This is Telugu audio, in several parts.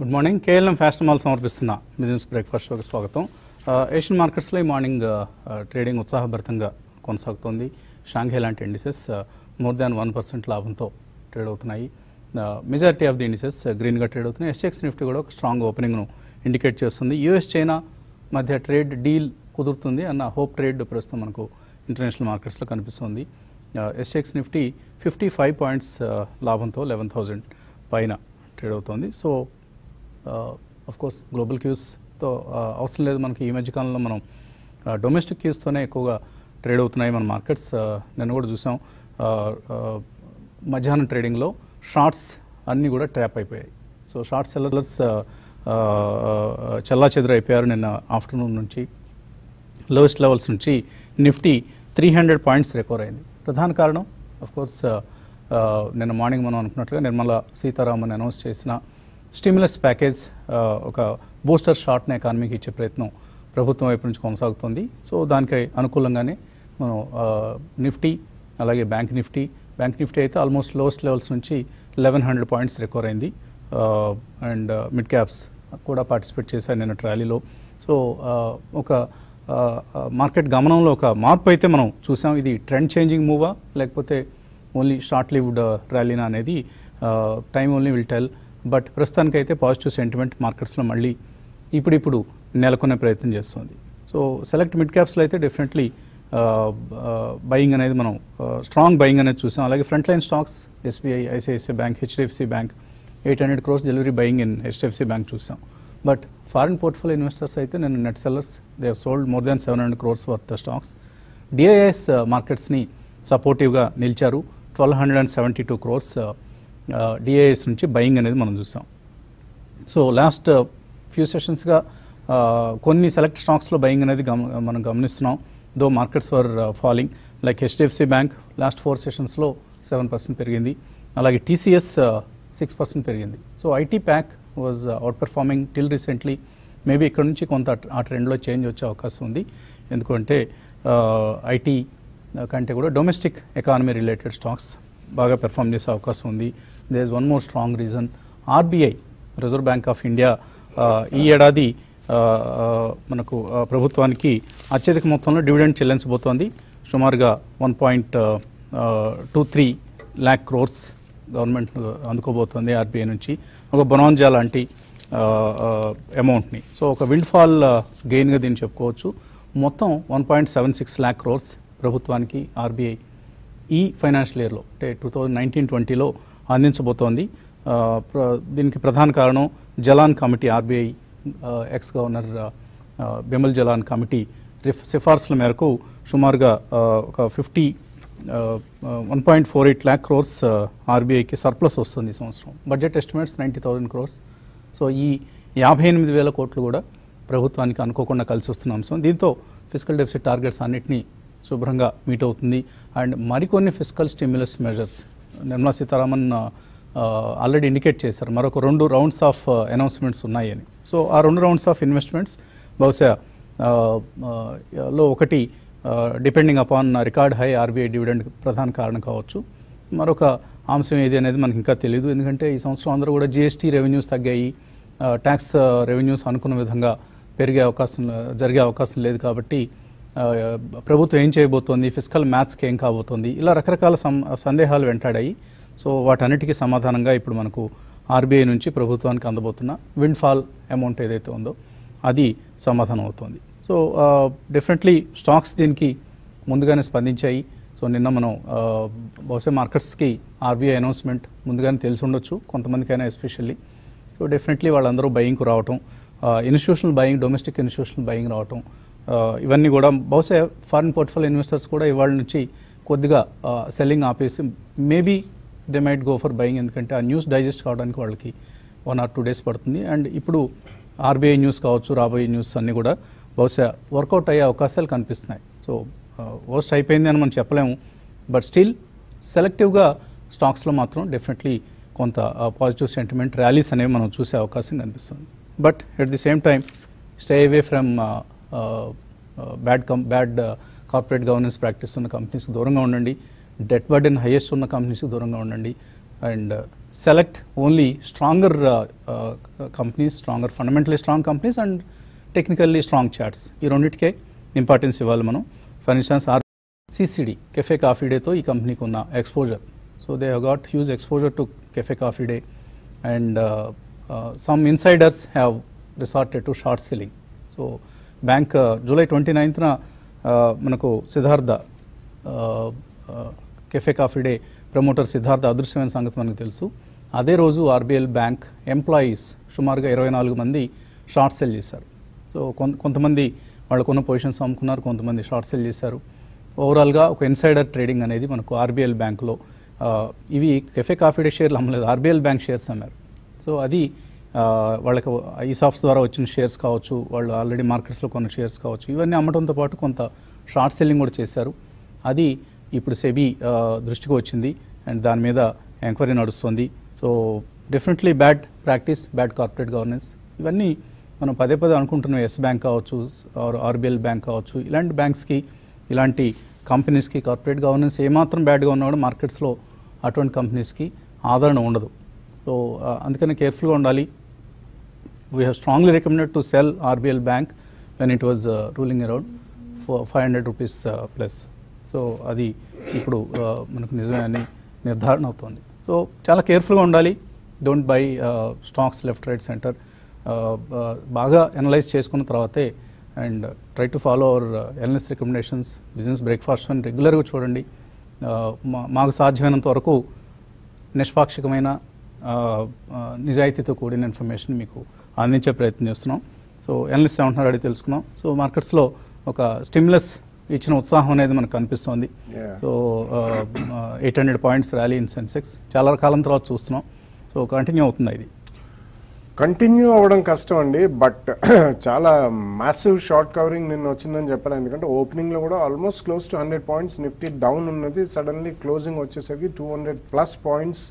Good morning KLM fashion mall సమర్పిస్తున్న బిజినెస్ బ్రేక్ఫాస్ట్ షోకి స్వాగతం. ఏషియన్ మార్కెట్స్లో ఈ మార్నింగ్ ట్రేడింగ్ ఉత్సాహభరితంగా కొనసాగుతోంది. షాంఘై లాంటి ఇండిసెస్ మోర్ దాన్ 1% లాభంతో ట్రేడ్ అవుతున్నాయి. మెజారిటీ ఆఫ్ ది ఇండిసెస్ గ్రీన్గా ట్రేడ్ అవుతున్నాయి. ఎస్ఎక్స్ నిఫ్టీ కూడా ఒక స్ట్రాంగ్ ఓపెనింగ్ను ఇండికేట్ చేస్తుంది. యూఎస్ చైనా మధ్య ట్రేడ్ డీల్ కుదురుతుంది అన్న హోప్ ట్రేడ్ ప్రస్తుతం మనకు ఇంటర్నేషనల్ మార్కెట్స్లో కనిపిస్తుంది. ఎస్ఎక్స్ నిఫ్టీ 55 పాయింట్స్ లాభంతో 11,000 పైన ట్రేడ్ అవుతోంది. సో అఫ్కోర్స్ గ్లోబల్ క్యూస్తో అవసరం లేదు మనకి. ఈ మధ్యకాలంలో మనం డొమెస్టిక్ క్యూస్తోనే ఎక్కువగా ట్రేడ్ అవుతున్నాయి మన మార్కెట్స్. నిన్న కూడా చూసాం మధ్యాహ్నం ట్రేడింగ్లో షార్ట్స్ అన్నీ కూడా ట్రాప్ అయిపోయాయి. సో షార్ట్ సెల్లర్స్ చల్లా చెదరైపోయారు. నిన్న ఆఫ్టర్నూన్ నుంచి లోయెస్ట్ లెవెల్స్ నుంచి నిఫ్టీ 300 పాయింట్స్ రికవర్ అయింది. ప్రధాన కారణం అఫ్కోర్స్ నిన్న మార్నింగ్ మనం అనుకున్నట్లుగా నిర్మలా సీతారామన్ అనౌన్స్ చేసిన స్టిమ్యులస్ ప్యాకేజ్ ఒక బూస్టర్ షాట్ని ఎకానమీకి ఇచ్చే ప్రయత్నం ప్రభుత్వం వైపు నుంచి కొనసాగుతుంది. సో దానికి అనుకూలంగానే మనం నిఫ్టీ అలాగే బ్యాంక్ నిఫ్టీ అయితే ఆల్మోస్ట్ లోయెస్ట్ లెవెల్స్ నుంచి 1100 పాయింట్స్ రికవర్ అయింది. అండ్ మిడ్ క్యాప్స్ కూడా పార్టిసిపేట్ చేశాయి నిన్న ట్రాలీలో. సో ఒక మార్కెట్ గమనంలో ఒక మార్పు అయితే మనం చూసాం. ఇది ట్రెండ్ చేంజింగ్ మూవా లేకపోతే ఓన్లీ షార్ట్ లివ్డ్ ర్యాలీనా అనేది time only will tell. But ప్రస్తుతానికైతే పాజిటివ్ సెంటిమెంట్ మార్కెట్స్లో మళ్ళీ ఇప్పుడు నెలకొనే ప్రయత్నం చేస్తుంది. సో సెలెక్ట్ మిడ్ క్యాప్స్లో అయితే డెఫినెట్లీ బయింగ్ అనేది మనం స్ట్రాంగ్ బయింగ్ అనేది చూసాం. అలాగే front line stocks SBI, ICICI bank, HDFC bank 800 crores delivery buying in HDFC bank చూసాం. బట్ ఫారిన్ పోర్ట్ఫోలియో ఇన్వెస్టర్స్ అయితే నేను net sellers they have sold more than 700 crores worth stocks. DIIs మార్కెట్స్ని సపోర్టివ్గా నిలిచారు. 1272 crores డిఐఎస్ నుంచి బయింగ్ అనేది మనం చూసాం. సో లాస్ట్ ఫ్యూ సెషన్స్గా కొన్ని సెలెక్ట్ స్టాక్స్లో బయింగ్ అనేది మనం గమనిస్తున్నాం. Though markets for falling like HDFC bank last 4 సెషన్స్లో 7% పెరిగింది. అలాగే టీసీఎస్ 6% పెరిగింది. So IT pack was outperforming till recently. Maybe ఇక్కడ నుంచి కొంత ఆ ట్రెండ్లో చేంజ్ వచ్చే అవకాశం ఉంది. ఎందుకంటే ఐటీ కంటే కూడా డొమెస్టిక్ ఎకానమీ రిలేటెడ్ స్టాక్స్ బాగా పెర్ఫామ్ చేసే అవకాశం ఉంది. There is one more strong reason. RBI, reserve bank of India, ఈ ఏడాది మనకు ప్రభుత్వానికి అత్యధిక మొత్తంలో డివిడెండ్ చెల్లించబోతోంది. సుమారుగా 1.23 lakh crores గవర్నమెంట్ అందుకోబోతుంది ఆర్బీఐ నుంచి, ఒక బొనాంజా లాంటి అమౌంట్ని. సో ఒక విండ్ఫాల్ గెయిన్గా దీన్ని చెప్పుకోవచ్చు. మొత్తం 1.76 lakh crores ప్రభుత్వానికి ఆర్బీఐ ఈ ఫైనాన్షియల్ ఇయర్లో అంటే 2019-20లో అందించబోతోంది. దీనికి ప్రధాన కారణం Jalan committee, RBI ex governor Bimal Jalan committee సిఫార్సుల మేరకు సుమారుగా ఒక 1.48 lakh crores ఆర్బీఐకి సర్ప్లస్ వస్తుంది ఈ సంవత్సరం. Budget estimates 90,000 crores. సో ఈ 58,000 కోట్లు కూడా ప్రభుత్వానికి అనుకోకుండా కలిసి వస్తున్న అంశం. దీంతో ఫిజికల్ డెఫిసిట్ టార్గెట్స్ అన్నింటినీ శుభ్రంగా మీట్ అవుతుంది. అండ్ మరికొన్ని physical stimulus measures Nirmala Sitharaman already indicate చేశారు. మరొక 2 rounds ఆఫ్ అనౌన్స్మెంట్స్ ఉన్నాయని. సో ఆ 2 rounds ఆఫ్ ఇన్వెస్ట్మెంట్స్ బహుశా లో ఒకటి depending upon record high RBI dividend ప్రధాన కారణం కావచ్చు. మరొక అంశం ఏది అనేది మనకి ఇంకా తెలియదు. ఎందుకంటే ఈ సంవత్సరం అందరూ కూడా జిఎస్టీ రెవెన్యూస్ తగ్గాయి, ట్యాక్స్ రెవెన్యూస్ అనుకున్న విధంగా జరిగే అవకాశం లేదు. కాబట్టి ప్రభుత్వం ఏం చేయబోతోంది, ఫిస్కల్ మ్యాథ్స్కి ఏం కాబోతోంది, ఇలా రకరకాల సందేహాలు వెంటాడాయి. సో వాటన్నిటికీ సమాధానంగా ఇప్పుడు మనకు ఆర్బీఐ నుంచి ప్రభుత్వానికి అందబోతున్న విండ్ఫాల్ అమౌంట్ ఏదైతే ఉందో అది సమాధానం అవుతుంది. సో డెఫినెట్లీ స్టాక్స్ దీనికి ముందుగానే స్పందించాయి. సో నిన్న మనం బహుశా మార్కెట్స్కి ఆర్బీఐ అనౌన్స్మెంట్ ముందుగానే తెలిసి ఉండొచ్చు కొంతమందికైనా ఎస్పెషల్లీ. సో డెఫినెట్లీ వాళ్ళందరూ బయింగ్కు రావటం, institutional buying, domestic institutional buying రావటం, ఇవన్నీ కూడా బహుశా ఫారిన్ పోర్ట్ఫోలియో ఇన్వెస్టర్స్ కూడా ఇవాళ నుంచి కొద్దిగా సెల్లింగ్ ఆపేసి maybe they might go for buying. ఎందుకంటే ఆ న్యూస్ డైజెస్ట్ కావడానికి వాళ్ళకి 1 or 2 days పడుతుంది. అండ్ ఇప్పుడు ఆర్బీఐ న్యూస్ కావచ్చు, రాబోయే న్యూస్ అన్నీ కూడా బహుశా వర్కౌట్ అయ్యే అవకాశాలు కనిపిస్తున్నాయి. సో వర్స్ట్ అయిపోయింది అని మనం చెప్పలేము. బట్ స్టిల్ సెలెక్టివ్గా స్టాక్స్లో మాత్రం డెఫినెట్లీ కొంత పాజిటివ్ సెంటిమెంట్ ర్యాలీస్ అనేవి మనం చూసే అవకాశం కనిపిస్తుంది. But at the same time stay away from bad corporate governance practice ఉన్న కంపెనీస్కి దూరంగా ఉండండి. డెట్ బర్డెన్ హైయెస్ట్ ఉన్న కంపెనీస్కి దూరంగా ఉండండి. And select only stronger companies, stronger, fundamentally strong companies and technically strong charts. You don't need importance. For instance, CCD, Cafe Coffee Day, to this company kuna exposure. So they have got huge exposure to Cafe Coffee Day, and some insiders have resorted to short selling. So bank July 29th na manako Siddhartha Cafe Coffee Day promoter Siddhartha adrushyaman sangat manaku telusu. Ade roju RBL Bank employees sumaruga 24 mandi short sell chesaru. So kontamandi vallu konna positions ammukunnaru, kontamandi short sell chesaru. Overall ga oka insider trading anedi manaku RBL Bank lo ivi Cafe Coffee Day share amaledu, RBL Bank shares ammaru. So adi వాళ్ళకి ఈసాప్స్ ద్వారా వచ్చిన షేర్స్ కావచ్చు, వాళ్ళు ఆల్రెడీ మార్కెట్స్లో కొన్న షేర్స్ కావచ్చు, ఇవన్నీ అమ్మడంతో పాటు కొంత షార్ట్ సెల్లింగ్ కూడా చేశారు. అది ఇప్పుడు సెబీ దృష్టికి వచ్చింది అండ్ దాని మీద ఎంక్వైరీ నడుస్తుంది. So definitely bad practice, bad corporate governance, ఇవన్నీ మనం పదే పదే అనుకుంటున్నాం. ఎస్ బ్యాంక్ కావచ్చు, ఆర్బిఎల్ బ్యాంక్ కావచ్చు, ఇలాంటి బ్యాంక్స్కి ఇలాంటి కంపెనీస్కి కార్పొరేట్ గవర్నెన్స్ ఏమాత్రం బ్యాడ్గా ఉన్నా కూడా మార్కెట్స్లో అటువంటి కంపెనీస్కి ఆదరణ ఉండదు. సో అందుకనే కేర్ఫుల్గా ఉండాలి. We have strongly recommended to sell RBL Bank when it was ruling around for 500 rupees plus. So, adi ipudu manaku nijamani nirdharana avutundi. So, chala careful ga undali. Don't buy stocks left, right, center. Baga analyze chesukona tarvate and try to follow our analyst recommendations. Business breakfast fund regular ga chudandi. Maaku sadhyainanta varaku nishpakshikamaina నిజాయితీతో కూడిన ఇన్ఫర్మేషన్ మీకు అందించే ప్రయత్నం చేస్తున్నాం. సో ఎనలిస్ట్ ఏమంటున్నారు అడిగి తెలుసుకున్నాం. సో మార్కెట్స్లో ఒక స్టిమ్యులస్ ఇచ్చిన ఉత్సాహం అనేది మనకు కనిపిస్తోంది. So 800 points rally in Sensex చాలా కాలం తర్వాత చూస్తున్నాం. సో కంటిన్యూ అవుతుంది. ఇది కంటిన్యూ అవ్వడం కష్టం అండి, బట్ చాలా మ్యాసివ్ షార్ట్ కవరింగ్ నిన్న వచ్చిందని చెప్పాలి. ఎందుకంటే ఓపెనింగ్లో కూడా almost close to 100 points Nifty down ఉన్నది. సడన్లీ క్లోజింగ్ వచ్చేసరికి 200+ పాయింట్స్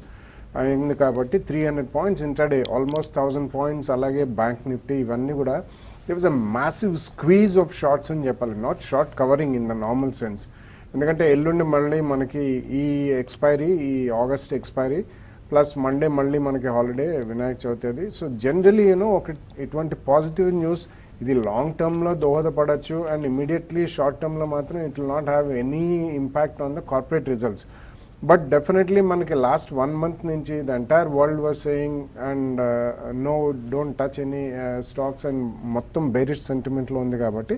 అయింది కాబట్టి 300 పాయింట్స్ ఇంటర్డే, ఆల్మోస్ట్ 1000 పాయింట్స్. అలాగే బ్యాంక్ నిఫ్టీ ఇవన్నీ కూడా there was a massive squeeze of shorts అని చెప్పాలి, not short covering in the normal sense. ఎందుకంటే ఎల్లుండి మళ్ళీ మనకి ఈ ఎక్స్పైరీ, ఈ ఆగస్ట్ ఎక్స్పైరీ, ప్లస్ మండే మళ్ళీ మనకి హాలిడే, వినాయక చవితి అది. సో జనరలీ యూనో ఒక ఇటువంటి పాజిటివ్ న్యూస్ ఇది లాంగ్ టర్మ్లో దోహదపడచ్చు అండ్ ఇమీడియట్లీ షార్ట్ టర్మ్లో మాత్రం it will not have any impact on the corporate results. But definitely మనకి లాస్ట్ 1 month నుంచి the entire world was saying and no, don't touch any stocks and మొత్తం బేరిష్ సెంటిమెంట్లో ఉంది కాబట్టి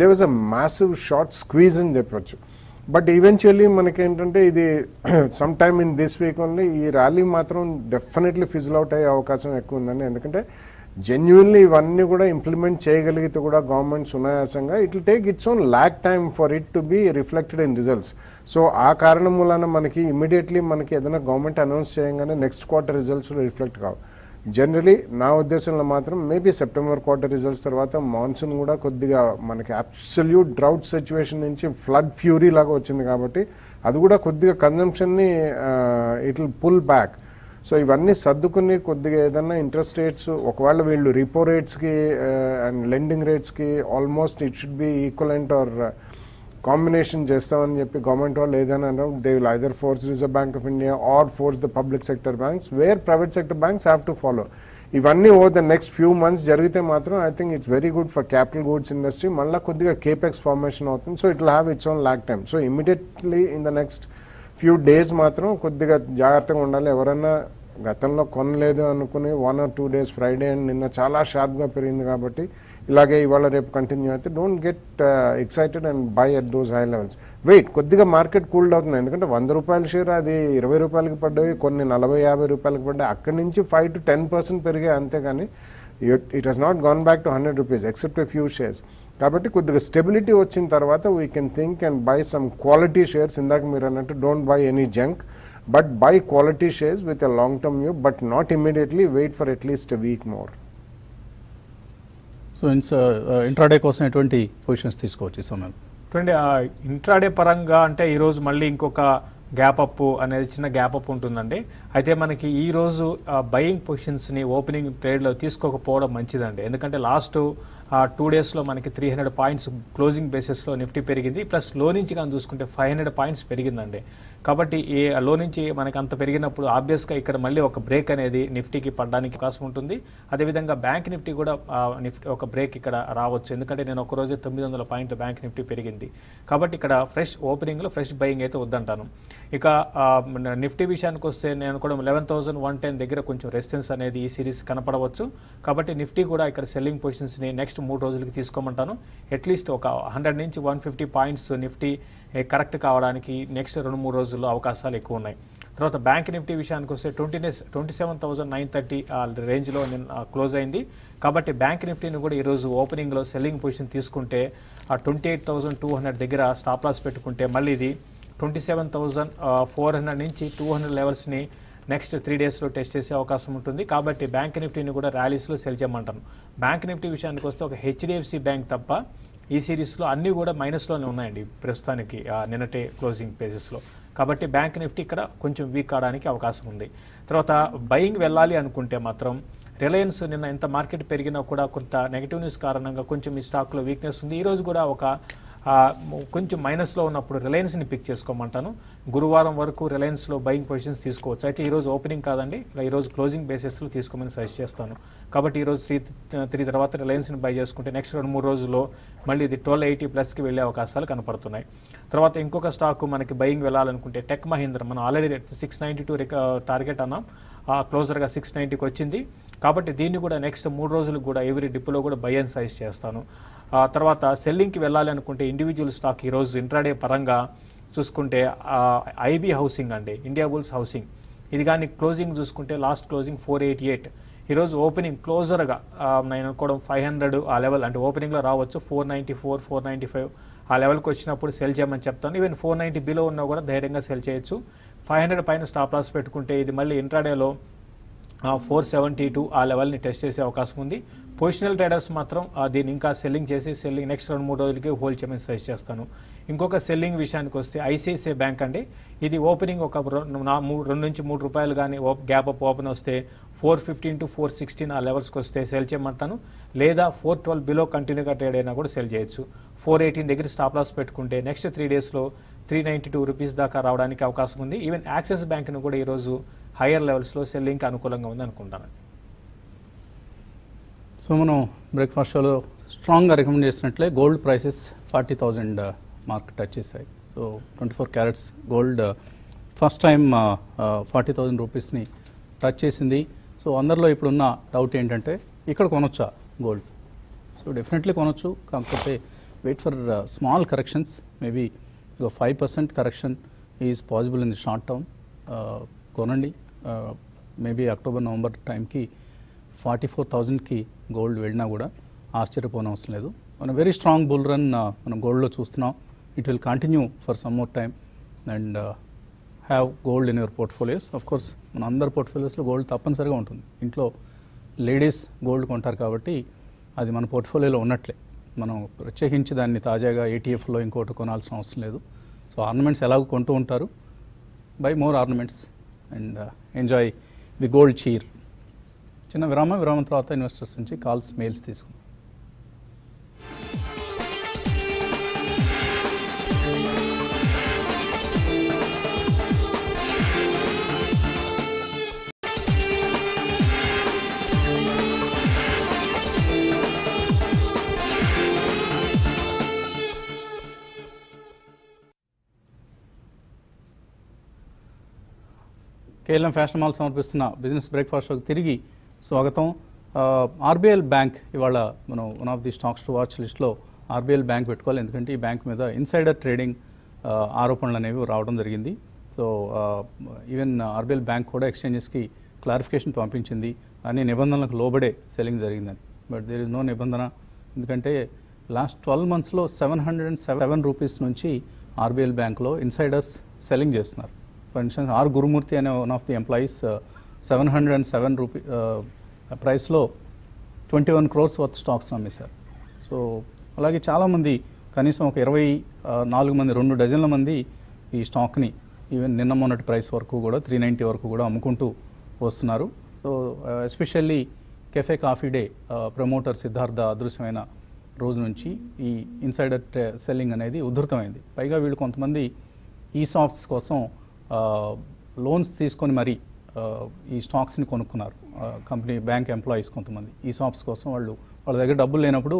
there was a massive short squeeze అని చెప్పచ్చు. బట్ ఈవెన్చువల్లీ మనకేంటంటే ఇది some time in this week only ఈ ర్యాలీ మాత్రం డెఫినెట్లీ ఫిజిల్ అవుట్ అయ్యే అవకాశం ఎక్కువ ఉందండి. ఎందుకంటే జెన్యున్లీ ఇవన్నీ కూడా ఇంప్లిమెంట్ చేయగలిగితే కూడా గవర్నమెంట్ సునాయాసంగా it will take its own lag time for it to be reflected in results. So ఆ కారణం వలన మనకి ఇమీడియట్లీ మనకి ఏదైనా గవర్నమెంట్ అనౌన్స్ చేయగానే నెక్స్ట్ క్వార్టర్ రిజల్ట్స్ రిఫ్లెక్ట్ కావు. జనరలీ నా ఉద్దేశంలో మాత్రం మేబీ సెప్టెంబర్ క్వార్టర్ రిజల్ట్స్ తర్వాత మాన్సూన్ కూడా కొద్దిగా మనకి అబ్సల్యూట్ డ్రౌట్ సిచ్యువేషన్ నుంచి ఫ్లడ్ ఫ్యూరీ లాగా వచ్చింది కాబట్టి అది కూడా కొద్దిగా కన్జంప్షన్ని it will pull back. So ఇవన్నీ సర్దుకుని కొద్దిగా ఏదన్నా ఇంట్రెస్ట్ రేట్స్ ఒకవేళ వీళ్ళు రిపో రేట్స్కి అండ్ లెండింగ్ రేట్స్కి almost it should be equivalent or combination చేస్తామని చెప్పి గవర్నమెంట్ వాళ్ళు ఏదైనా they will either force reserve bank of India or force the public sector banks where private sector banks have to follow. ఇవన్నీ over the next few months జరిగితే మాత్రం I think it's very good for capital goods industry. మళ్ళీ కొద్దిగా కేపెక్స్ ఫార్మేషన్ అవుతుంది. So it will have its own lag time. So immediately in the next few days మాత్రం కొద్దిగా జాగ్రత్తగా ఉండాలి. ఎవరన్నా గతంలో కొనలేదు అనుకుని 1 or 2 days ఫ్రైడే అండ్ నిన్న చాలా షార్ప్గా పెరిగింది కాబట్టి ఇలాగే ఇవాళ రేపు కంటిన్యూ అయితే don't get excited and buy at those high levels. Wait, కొద్దిగా మార్కెట్ కూల్డ్ అవుతుంది. ఎందుకంటే 100 రూపాయల షేర్ అది 20 రూపాయలకి పడ్డాయి, కొన్ని 40-50 రూపాయలకి పడ్డాయి. అక్కడి నుంచి 5 to 10% పెరిగాయి అంతేగాని it has not gone back to 100 rupees except a few shares. కాబట్టి కొద్దిగా స్టెబిలిటీ వచ్చిన తర్వాత we can think and buy some quality shares. ఇందాక మీరు అన్నట్టు don't buy any junk but buy quality shares with a long term view, but not immediately. Wait for at least a week more. So intraday కోసం ఎటువంటి పొజిషన్స్ తీసుకోవచ్చు ఈ సమయం? చూడండి, ఇంట్రాడే పరంగా అంటే ఈరోజు మళ్ళీ ఇంకొక గ్యాప్ అప్ అనేది చిన్న గ్యాప్ అప్ ఉంటుందండి. అయితే మనకి ఈరోజు బయింగ్ పొజిషన్స్ని ఓపెనింగ్ ట్రేడ్లో తీసుకోకపోవడం మంచిదండి. ఎందుకంటే లాస్ట్ 2 daysలో మనకి 300 పాయింట్స్ క్లోజింగ్ బేసిస్లో నిఫ్టీ పెరిగింది, ప్లస్ లో నుంచి కానీ చూసుకుంటే 500 పాయింట్స్ పెరిగిందండి. కాబట్టి ఈ లో నుంచి మనకు అంత పెరిగినప్పుడు ఆబ్వియస్గా ఇక్కడ మళ్ళీ ఒక బ్రేక్ అనేది నిఫ్టీకి పడడానికి అవకాశం ఉంటుంది. అదేవిధంగా బ్యాంక్ నిఫ్టీ కూడా నిఫ్టీ ఒక బ్రేక్ ఇక్కడ రావచ్చు. ఎందుకంటే నేను ఒకరోజే 900 పాయింట్లు బ్యాంక్ నిఫ్టీ పెరిగింది. కాబట్టి ఇక్కడ ఫ్రెష్ ఓపెనింగ్లో ఫ్రెష్ బయింగ్ అయితే వద్దంటాను. ఇక నిఫ్టీ విషయానికి వస్తే నేను కూడా 11,110 దగ్గర కొంచెం రెసిస్టెన్స్ అనేది ఈ సిరీస్ కనపడవచ్చు. కాబట్టి నిఫ్టీ కూడా ఇక్కడ సెల్లింగ్ పొజిషన్స్ని నెక్స్ట్ 3 రోజులకి తీసుకోమంటాను. అట్లీస్ట్ ఒక 100 నుంచి 150 పాయింట్స్ నిఫ్టీ కరెక్ట్ కావడానికి నెక్స్ట్ 2-3 రోజుల్లో అవకాశాలు ఎక్కువ ఉన్నాయి. తర్వాత బ్యాంక్ నిఫ్టీ విషయానికి వస్తే 27,930 రేంజ్లో నేను క్లోజ్ అయింది. కాబట్టి బ్యాంక్ నిఫ్టీని కూడా ఈరోజు ఓపెనింగ్లో సెల్లింగ్ పొజిషన్ తీసుకుంటే 28,200 దగ్గర స్టాప్ లాస్ పెట్టుకుంటే మళ్ళీ ఇది 27,400 నుంచి 200 లెవెల్స్ని నెక్స్ట్ 3 డేస్లో టెస్ట్ చేసే అవకాశం ఉంటుంది. కాబట్టి బ్యాంక్ నిఫ్టీని కూడా ర్యాలీస్లో సెల్ చేయమంటాను. బ్యాంక్ నిఫ్టీ విషయానికి వస్తే ఒక హెచ్డిఎఫ్సి బ్యాంక్ తప్ప ఈ సిరీస్లో అన్నీ కూడా మైనస్లోనే ఉన్నాయండి ప్రస్తుతానికి నిన్నటే క్లోజింగ్ పేజెస్లో. కాబట్టి బ్యాంక్ నిఫ్టీ ఇక్కడ కొంచెం వీక్ అవడానికి అవకాశం ఉంది. తర్వాత బయింగ్ వెళ్ళాలి అనుకుంటే మాత్రం రిలయన్స్ నిన్న ఎంత మార్కెట్ పెరిగినా కూడా కొంత నెగిటివ్ న్యూస్ కారణంగా కొంచెం ఈ స్టాక్లో వీక్నెస్ ఉంది. ఈరోజు కూడా ఒక కొంచెం మైనస్లో ఉన్నప్పుడు రిలయన్స్ని పిక్ చేసుకోమంటాను. గురువారం వరకు రిలయన్స్లో బయింగ్ పొజిషన్స్ తీసుకోవచ్చు. అయితే ఈరోజు ఓపెనింగ్ కాదండి, ఈరోజు క్లోజింగ్ బేసిస్లో తీసుకోమని సజెస్ట్ చేస్తాను. కాబట్టి ఈరోజు 3 తర్వాత రిలయన్స్ని బై చేసుకుంటే నెక్స్ట్ 2-3 రోజుల్లో మళ్ళీ ఇది 1280 ప్లస్కి వెళ్ళే అవకాశాలు కనపడుతున్నాయి. తర్వాత ఇంకొక స్టాక్ మనకి బయింగ్ వెళ్ళాలనుకుంటే టెక్ మహీంద్ర. మనం ఆల్రెడీ 692 టార్గెట్ అన్నాం, క్లోజర్గా 690కి వచ్చింది. కాబట్టి దీన్ని కూడా నెక్స్ట్ 3 రోజులకు కూడా ఎవరీ డిపోలో కూడా బై అండ్ సజెస్ట్ చేస్తాను. తర్వాత సెల్లింగ్కి వెళ్ళాలి అనుకుంటే ఇండివిజువల్ స్టాక్ ఈరోజు ఇంట్రాడే పరంగా చూసుకుంటే ఐబీ హౌసింగ్ అండి, ఇండియా బుల్స్ హౌసింగ్. ఇది కానీ క్లోజింగ్ చూసుకుంటే లాస్ట్ క్లోజింగ్ 488, ఈరోజు ఓపెనింగ్ క్లోజర్గా నేను అనుకోవడం 500 ఆ లెవెల్, అంటే ఓపెనింగ్లో రావచ్చు 494, 495 ఆ లెవెల్కి వచ్చినప్పుడు సెల్ చేయమని చెప్తాను. ఈవెన్ 490 బిలో ఉన్నా కూడా ధైర్యంగా సెల్ చేయొచ్చు. 500 పైన స్టాప్ లాస్ పెట్టుకుంటే ఇది మళ్ళీ ఇంట్రాడేలో 472 ఆ లెవెల్ని టెస్ట్ చేసే అవకాశం ఉంది. పొజిషనల్ ట్రేడర్స్ మాత్రం దీన్ని ఇంకా సెల్లింగ్ చేసి నెక్స్ట్ 2-3 రోజులకి హోల్డ్ చేయమని సజెస్ట్ చేస్తాను. ఇంకొక సెల్లింగ్ విషయానికి వస్తే ఐసిఐసిఐ బ్యాంక్ అండి. ఇది ఓపెనింగ్ ఒక 2 నుంచి 3 రూపాయలు కానీ గ్యాప్ అప్ ఓపెన్ వస్తే 415 to 416 ఆ లెవెల్స్కి వస్తే సెల్ చేయమంటాను. లేదా 412 బిలో కంటిన్యూగా ట్రేడ్ అయినా కూడా సెల్ చేయొచ్చు. 418 దగ్గర స్టాప్ లాస్ పెట్టుకుంటే నెక్స్ట్ 3 డేస్లో 392 రూపీస్ దాకా రావడానికి అవకాశం ఉంది. ఈవెన్ యాక్సిస్ బ్యాంక్ను కూడా ఈరోజు హయ్యర్ లెవెల్స్లో సెల్లింగ్కి అనుకూలంగా ఉంది అనుకుంటానండి. సో మనం బ్రేక్ఫాస్ట్ షోలో స్ట్రాంగ్గా రికమెండ్ చేసినట్లే గోల్డ్ ప్రైసెస్ 40,000 మార్క్ టచ్ చేశాయి. So 24 carats gold first time 40,000 రూపీస్ని టచ్ చేసింది. సో అందరిలో ఇప్పుడున్న డౌట్ ఏంటంటే ఇక్కడ కొనొచ్చా గోల్డ్? సో డెఫినెట్లీ కొనొచ్చు, కాకపోతే wait for small corrections. Maybe 5% correction is possible in the short term. కొనండి, మేబీ అక్టోబర్-నవంబర్ టైంకి 44,000కి గోల్డ్ వెళ్ళినా కూడా ఆశ్చర్యపోనవసరం లేదు. మనం వెరీ స్ట్రాంగ్ బుల్ రన్ మనం గోల్డ్లో చూస్తున్నాం. It will continue for some more time and have gold in your portfolios. Of course మన అందరి పోర్ట్ఫోలియోస్లో గోల్డ్ తప్పనిసరిగా ఉంటుంది. ఇంట్లో లేడీస్ గోల్డ్ కొంటారు కాబట్టి అది మన పోర్ట్ఫోలియోలో ఉన్నట్లే. మనం ప్రత్యేకించి దాన్ని తాజాగా ఏటీఎఫ్లో ఇంకోటి కొనాల్సిన అవసరం లేదు. సో ఆర్నమెంట్స్ ఎలాగో కొంటూ ఉంటారు, buy more ornaments and enjoy the gold cheer. చిన్న విరామం తర్వాత ఇన్వెస్టర్స్ నుంచి కాల్స్, మెయిల్స్ తీసుకున్నాం. కేఎల్ఎం ఫ్యాషన్ మాల్ సమర్పిస్తున్న బిజినెస్ బ్రేక్ఫాస్ట్ షోకి తిరిగి స్వాగతం. ఆర్బీఎల్ బ్యాంక్ ఇవాళ మనం one of the stocks to watch లిస్ట్లో ఆర్బీఎల్ బ్యాంక్ పెట్టుకోవాలి. ఎందుకంటే ఈ బ్యాంక్ మీద ఇన్సైడర్ ట్రేడింగ్ ఆరోపణలు అనేవి రావడం జరిగింది. సో ఈవెన్ ఆర్బీఎల్ బ్యాంక్ కూడా ఎక్స్చేంజెస్కి క్లారిఫికేషన్ పంపించింది, అన్ని నిబంధనలకు లోబడే సెల్లింగ్ జరిగిందని. బట్ దేర్ ఇస్ నో నిబంధన, ఎందుకంటే లాస్ట్ 12 మంత్స్లో 707 రూపీస్ నుంచి ఆర్బీఎల్ బ్యాంక్లో ఇన్సైడర్స్ సెల్లింగ్ చేస్తున్నారు. ఫర్ ఇన్స్టెన్స్ ఆర్ గురుమూర్తి అనే one of the employees 707 rupee ప్రైస్లో 21 crores వర్త్ స్టాక్స్ అమ్మేశారు. సో అలాగే చాలామంది, కనీసం ఒక 24 మంది, 2 డజన్ల మంది ఈ స్టాక్ని ఈవెన్ నిన్న మొన్నటి ప్రైస్ వరకు కూడా 390 వరకు కూడా అమ్ముకుంటూ వస్తున్నారు. So especially cafe coffee day promoter Siddhartha అదృశ్యమైన రోజు నుంచి ఈ ఇన్సైడర్ సెల్లింగ్ అనేది ఉధృతమైంది. పైగా వీళ్ళు కొంతమంది ఈ సాప్స్ కోసం లోన్స్ తీసుకొని మరి ఈ స్టాక్స్ని కొనుక్కున్నారు కంపెనీ బ్యాంక్ ఎంప్లాయీస్. కొంతమంది ఈ షాప్స్ కోసం వాళ్ళ దగ్గర డబ్బులు లేనప్పుడు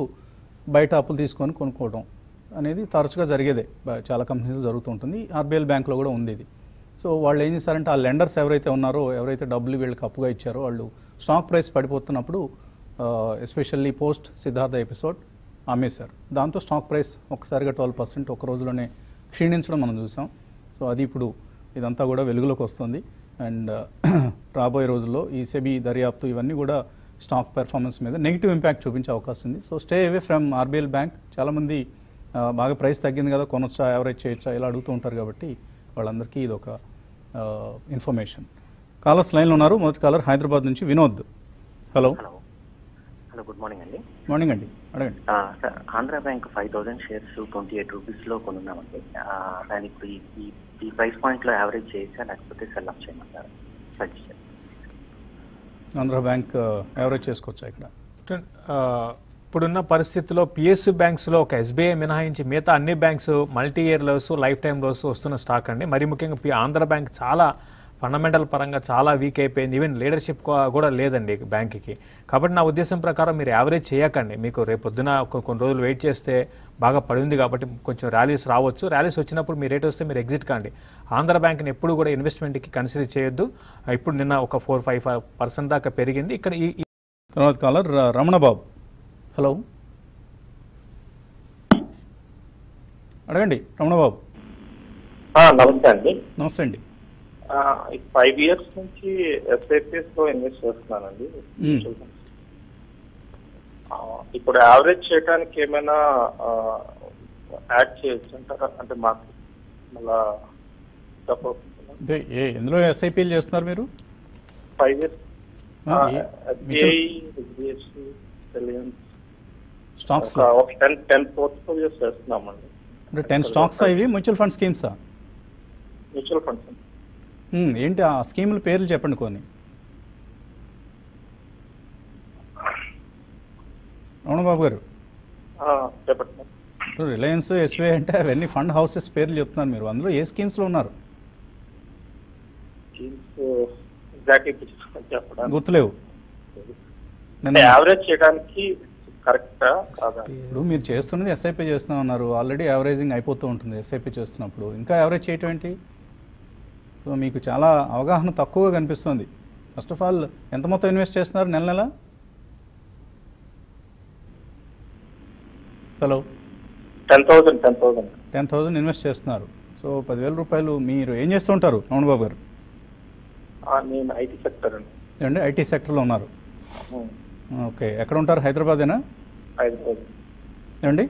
బయట అప్పులు తీసుకొని కొనుక్కోవడం అనేది తరచుగా జరిగేదే, చాలా కంపెనీస్ జరుగుతూ ఉంటుంది. ఆర్బీఎల్ బ్యాంక్లో కూడా ఉండేది. సో వాళ్ళు ఏం చేశారంటే ఆ లెండర్స్ ఎవరైతే ఉన్నారో, ఎవరైతే డబ్బులు వీళ్ళకి అప్పుగా ఇచ్చారో, వాళ్ళు స్టాక్ ప్రైస్ పడిపోతున్నప్పుడు ఎస్పెషల్లీ పోస్ట్ సిద్ధార్థ ఎపిసోడ్ అమ్మేశారు. దాంతో స్టాక్ ప్రైస్ ఒక్కసారిగా 12% ఒక రోజులోనే క్షీణించడం మనం చూసాం. సో అది ఇప్పుడు ఇదంతా కూడా వెలుగులోకి వస్తుంది. అండ్ రాబోయే రోజుల్లో ఈ సెబీ దర్యాప్తు ఇవన్నీ కూడా స్టాక్ పెర్ఫార్మెన్స్ మీద నెగిటివ్ ఇంపాక్ట్ చూపించే అవకాశం ఉంది. So stay away from RBL bank. చాలామంది బాగా ప్రైస్ తగ్గింది కదా కొనొచ్చా, యావరేజ్ చేయొచ్చా ఇలా అడుగుతూ ఉంటారు. కాబట్టి వాళ్ళందరికీ ఇది ఒక ఇన్ఫర్మేషన్. కాలర్స్ లైన్లో ఉన్నారు. మొదటి కాలర్ హైదరాబాద్ నుంచి Vinod. Hello hello, good morning అండి. మార్నింగ్ అండి, అడగండి. సార్, ఆంధ్ర బ్యాంక్ 5,000 shares 28 రూపీస్లో కొనున్నామండి. దాని ఇప్పుడు ఈ ప్రైస్ పాయింట్లో యావరేజ్ చేయొచ్చా లేకపోతే సెల్ ఆఫ్ చేయమంటారు? ఆంధ్ర బ్యాంక్ యావరేజ్ చేసుకోవచ్చా? ఇక్కడ ఇప్పుడున్న పరిస్థితుల్లో పిఎస్యూ బ్యాంక్స్లో ఒక ఎస్బీఐ మినహాయించి మిగతా అన్ని banks multi year lows, life time lows వస్తున్న స్టాక్ అండి. మరి ముఖ్యంగా ఆంధ్ర బ్యాంక్ చాలా ఫండమెంటల్ పరంగా చాలా వీక్ అయిపోయింది. ఈవెన్ లీడర్షిప్ కూడా లేదండి బ్యాంక్కి. కాబట్టి నా ఉద్దేశం ప్రకారం మీరు యావరేజ్ చేయకండి. మీకు రేపొద్దున కొన్ని రోజులు వెయిట్ చేస్తే బాగా పడింది కాబట్టి కొంచెం ర్యాలీస్ రావచ్చు. ర్యాలీస్ వచ్చినప్పుడు మీ రేట్ వస్తే మీరు ఎగ్జిట్ కాండి. ఆంధ్ర బ్యాంక్ని ఎప్పుడు కూడా ఇన్వెస్ట్మెంట్కి కన్సిడర్ చేయొద్దు. ఇప్పుడు నిన్న ఒక 4-5% దాకా పెరిగింది. ఇక్కడ ఈ తర్వాత కాలర్ రమణబాబు. హలో, అడగండి రమణబాబు. నమస్తే అండి. నమస్తే అండి. 5 years నుంచి ఎస్ఐపిఎస్లో ఇన్వెస్ట్ చేస్తున్నానండి. ఇప్పుడు యావరేజ్ చేయడానికి ఏమైనా యాడ్ చేయొచ్చు అంటారా? అంటే మాకు మళ్ళా ఎందులో ఎస్ఐపిఎల్ చేస్తున్నారు మీరు? 5 years HDFC, రిలయన్స్ స్టాక్స్ ఒక 10 portfolios చేస్తున్నామండి. అంటే 10 stocks అవి మ్యూచువల్ ఫండ్ స్కీమ్సా? Mutual funds. ఏంటి ఆ స్కీముల పేర్లు చెప్పండి కొన్ని. అవును బాబు గారు చెప్పండి. రిలయన్స్, ఎస్బీఐ అంటే అవన్నీ ఫండ్ హౌసెస్ పేర్లు చెప్తున్నారు మీరు. అందులో ఏ స్కీమ్స్లో ఉన్నారు? గుర్తులేవు. ఇప్పుడు మీరు చేస్తున్నది ఎస్ఐపీ చేస్తున్నారు. ఆల్రెడీ యావరేజింగ్ అయిపోతూ ఉంటుంది ఎస్ఐపీ చేస్తున్నప్పుడు. ఇంకా యావరేజ్ చేయటం ఏంటి? సో మీకు చాలా అవగాహన తక్కువగా కనిపిస్తుంది. ఫస్ట్ ఆఫ్ ఆల్ ఎంత మొత్తం ఇన్వెస్ట్ చేస్తున్నారు నెల నెల? హలో, 10,000 ఇన్వెస్ట్ చేస్తున్నారు. సో 10,000 రూపాయలు మీరు ఏం చేస్తూ ఉంటారు రమణ బాబు గారు? నేను ఐటీ సెక్టర్ అండి. ఐటీ సెక్టర్లో ఉన్నారు. ఓకే, ఎక్కడ ఉంటారు? హైదరాబాదేనా? హైదరాబాద్.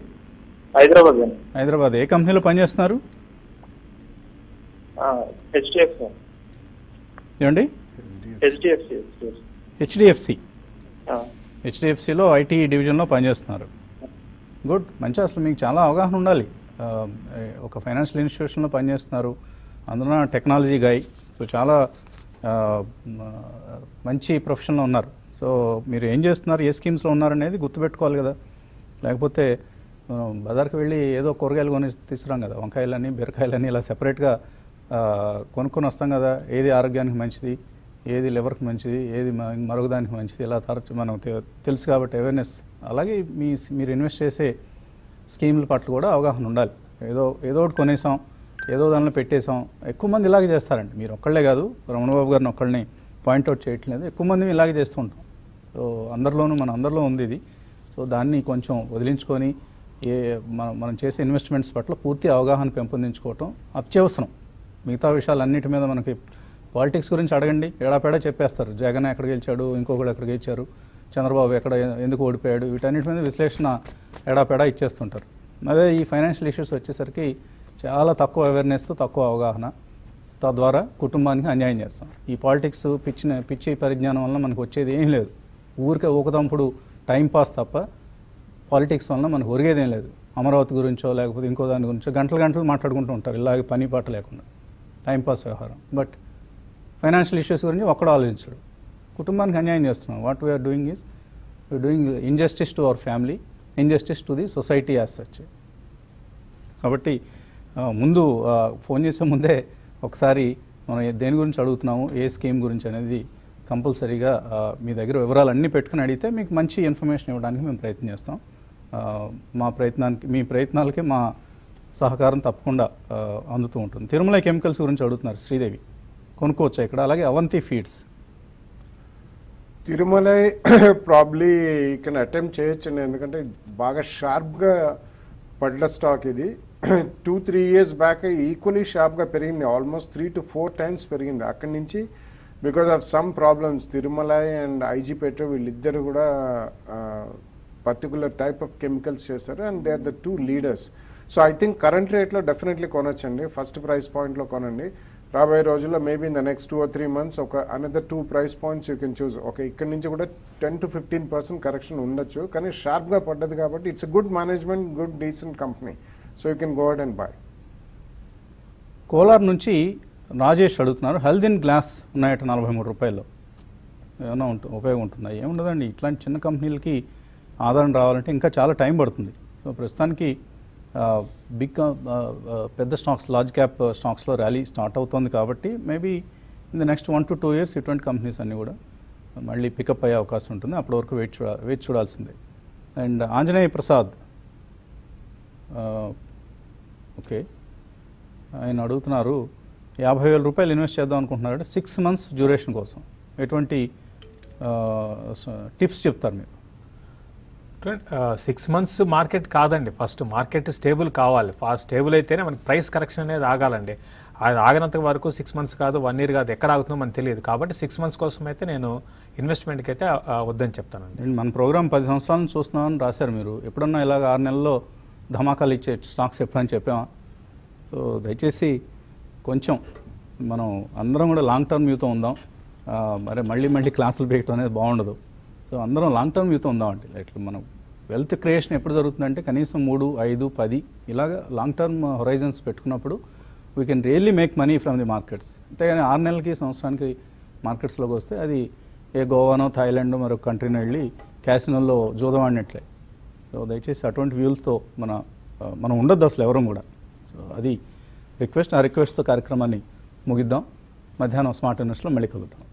హైదరాబాద్ ఏ కంపెనీలో పనిచేస్తున్నారు? హెచ్డిఎఫ్సిలో ఐటీ డివిజన్లో పనిచేస్తున్నారు. గుడ్, మంచి. అసలు మీకు చాలా అవగాహన ఉండాలి. ఒక ఫైనాన్షియల్ ఇన్స్టిట్యూషన్లో పనిచేస్తున్నారు, అందున టెక్నాలజీ గాయ్. సో చాలా మంచి ప్రొఫెషన్లో ఉన్నారు. సో మీరు ఏం చేస్తున్నారు, ఏ స్కీమ్స్లో ఉన్నారనేది గుర్తుపెట్టుకోవాలి కదా. లేకపోతే బజార్కి వెళ్ళి ఏదో కూరగాయలు కొని తీసుకురాం కదా, వంకాయలని బీరకాయలని ఇలా సెపరేట్గా కొనుక్కొని వస్తాం కదా. ఏది ఆరోగ్యానికి మంచిది, ఏది లివర్కి మంచిది, ఏది మరొకదానికి మంచిది ఇలా తరచు మనం తెలుసు. కాబట్టి అవేర్నెస్. అలాగే మీరు ఇన్వెస్ట్ చేసే స్కీముల పట్ల కూడా అవగాహన ఉండాలి. ఏదో ఒకటి కొనేసాం, ఏదో దానిలో పెట్టేసాం. ఎక్కువ మంది ఇలాగే చేస్తారండి. మీరు ఒక్కళ్ళే కాదు, రమణబాబు గారిని ఒక్కళ్ళని పాయింట్అవుట్ చేయట్లేదు, ఎక్కువ మంది ఇలాగే చేస్తూ ఉంటాం. సో అందరిలోనూ మన అందరిలో ఉంది ఇది. సో దాన్ని కొంచెం వదిలించుకొని మనం చేసే ఇన్వెస్ట్మెంట్స్ పట్ల పూర్తి అవగాహన పెంపొందించుకోవటం అత్యవసరం. మిగతా విషయాలన్నిటి మీద మనకి పాలిటిక్స్ గురించి అడగండి, ఏడాపేడా చెప్పేస్తారు. జగన్ ఎక్కడికి గెలిచాడు, ఇంకొకడు ఎక్కడికి గెలిచారు, చంద్రబాబు ఎక్కడ ఎందుకు ఓడిపోయాడు, వీటన్నిటి మీద విశ్లేషణ ఏడాపేడా ఇచ్చేస్తుంటారు. అదే ఈ ఫైనాన్షియల్ ఇష్యూస్ వచ్చేసరికి చాలా తక్కువ అవేర్నెస్, తక్కువ అవగాహన, తద్వారా కుటుంబానికి అన్యాయం చేస్తాం. ఈ పాలిటిక్స్ పిచ్చి పరిజ్ఞానం వల్ల మనకు వచ్చేది ఏం లేదు. ఊరికే ఊకదంపుడు టైంపాస్ తప్ప పాలిటిక్స్ వల్ల మనకు ఒరిగేదేం లేదు. అమరావతి గురించో లేకపోతే ఇంకో దాని గురించో గంటలు మాట్లాడుకుంటూ ఉంటారు ఇలాగే పని పాట లేకుండా, టైంపాస్ వ్యవహారం. బట్ ఫైనాన్షియల్ ఇష్యూస్ గురించి ఒక్కడో ఆలోచించడు. కుటుంబానికి అన్యాయం చేస్తున్నాం. What we are doing is doing injustice to our family, injustice to the society as such. కాబట్టి ముందు ఫోన్ చేసే ముందే ఒకసారి మనం దేని గురించి అడుగుతున్నాము, ఏ స్కీమ్ గురించి అనేది కంపల్సరీగా మీ దగ్గర వివరాలన్నీ పెట్టుకుని అడిగితే మీకు మంచి ఇన్ఫర్మేషన్ ఇవ్వడానికి మేము ప్రయత్నం చేస్తాం. మీ ప్రయత్నాలకే మా సహకారం తప్పకుండా అందుతూ ఉంటుంది. తిరుమల కెమికల్స్ గురించి అడుగుతున్నారు శ్రీదేవి, కొనుక్కోవచ్చా ఇక్కడ? అలాగే అవంతి ఫీడ్స్. తిరుమలై ప్రాబ్లీ ఇక్కడ అటెంప్ట్ చేయొచ్చండి, ఎందుకంటే బాగా షార్ప్గా పడ్డ స్టాక్ ఇది. 2-3 years బ్యాక్ ఈక్వలీ షార్ప్గా పెరిగింది, ఆల్మోస్ట్ 3 to 4 times పెరిగింది. అక్కడి నుంచి because of some problems Tirumalai and IG petrol వీళ్ళిద్దరు కూడా పర్టికులర్ టైప్ ఆఫ్ కెమికల్స్ చేస్తారు and they are the 2 leaders. So I think current రేట్లో డెఫినెట్లీ కొనొచ్చండి, ఫస్ట్ ప్రైస్ పాయింట్లో కొనండి. రాబోయే రోజుల్లో maybe in the next 2 or 3 months ఒక another 2 price points you can choose. Okay, ఇక్కడి నుంచి కూడా 10 to 15% కరెక్షన్ ఉండొచ్చు, కానీ షార్ప్గా పడ్డది కాబట్టి it's good management, good decent company, so you can go ahead and buy. Kolar నుంచి రాజేష్ అడుగుతున్నారు, హెల్దిన్ గ్లాస్ ఉన్నాయట ₹43 ఏమన్నా ఉంటుంది, ఉపయోగం ఉంటుందా? ఏముండదండి, ఇట్లాంటి చిన్న కంపెనీలకి ఆదాయం రావాలంటే ఇంకా చాలా టైం పడుతుంది. సో ప్రస్తుతానికి బిగ్ పెద్ద స్టాక్స్, లార్జ్ క్యాప్ స్టాక్స్లో ర్యాలీ స్టార్ట్ అవుతుంది కాబట్టి maybe in the next 1 to 2 years ఇటువంటి కంపెనీస్ అన్నీ కూడా మళ్ళీ పికప్ అయ్యే అవకాశం ఉంటుంది. అప్పటి వరకు వేచి చూడాల్సిందే. అండ్ ఆంజనేయ ప్రసాద్, ఓకే, ఆయన అడుగుతున్నారు ₹50,000 ఇన్వెస్ట్ చేద్దాం అనుకుంటున్నారంటే 6 months డ్యూరేషన్ కోసం ఎటువంటి టిప్స్ చెప్తారు మీరు? 6 months మార్కెట్ కాదండి, ఫస్ట్ మార్కెట్ స్టేబుల్ కావాలి. ఫాస్ట్ స్టేబుల్ అయితేనే మనకి ప్రైస్ కరెక్షన్ అనేది ఆగాలండి. అది ఆగినంత వరకు 6 months కాదు, 1 year కాదు, ఎక్కడ ఆగుతుందో మనకు తెలియదు. కాబట్టి 6 months కోసం అయితే నేను ఇన్వెస్ట్మెంట్కి అయితే వద్దని చెప్తానండి. మన ప్రోగ్రామ్ 10 సంవత్సరాల నుంచి చూస్తున్నామని రాశారు మీరు, ఎప్పుడన్నా ఇలాగ 6 నెలల్లో ధమాకాలు ఇచ్చే స్టాక్స్ ఎప్పుడని చెప్పామా? సో దయచేసి కొంచెం మనం అందరం కూడా లాంగ్ టర్మ్ వ్యూతో ఉందాం. మరి మళ్ళీ క్లాసులు పెట్టడం అనేది బాగుండదు. సో అందరం లాంగ్ టర్మ్ వ్యూతో ఉందామండి. ఇట్లా మనం వెల్త్ క్రియేషన్ ఎప్పుడు జరుగుతుందంటే కనీసం 3, 5, 10 ఇలాగ లాంగ్ టర్మ్ హొరైజన్స్ పెట్టుకున్నప్పుడు we can really make money from the markets. అంతేగాని 6 నెలలకి సంవత్సరానికి మార్కెట్స్లోకి వస్తే అది ఏ గోవానో థాయిలాండ్ మరొక కంట్రీని వెళ్ళి క్యాసినోల్లో జూదం ఆడినట్లే. సో దయచేసి అటువంటి వ్యూలతో మనం ఉండొద్దు అసలు ఎవరం కూడా. సో అది రిక్వెస్ట్. ఆ రిక్వెస్ట్తో కార్యక్రమాన్ని ముగిద్దాం. మధ్యాహ్నం స్మార్ట్ ఇన్వెస్ట్లో మళ్ళీ కలుద్దాం.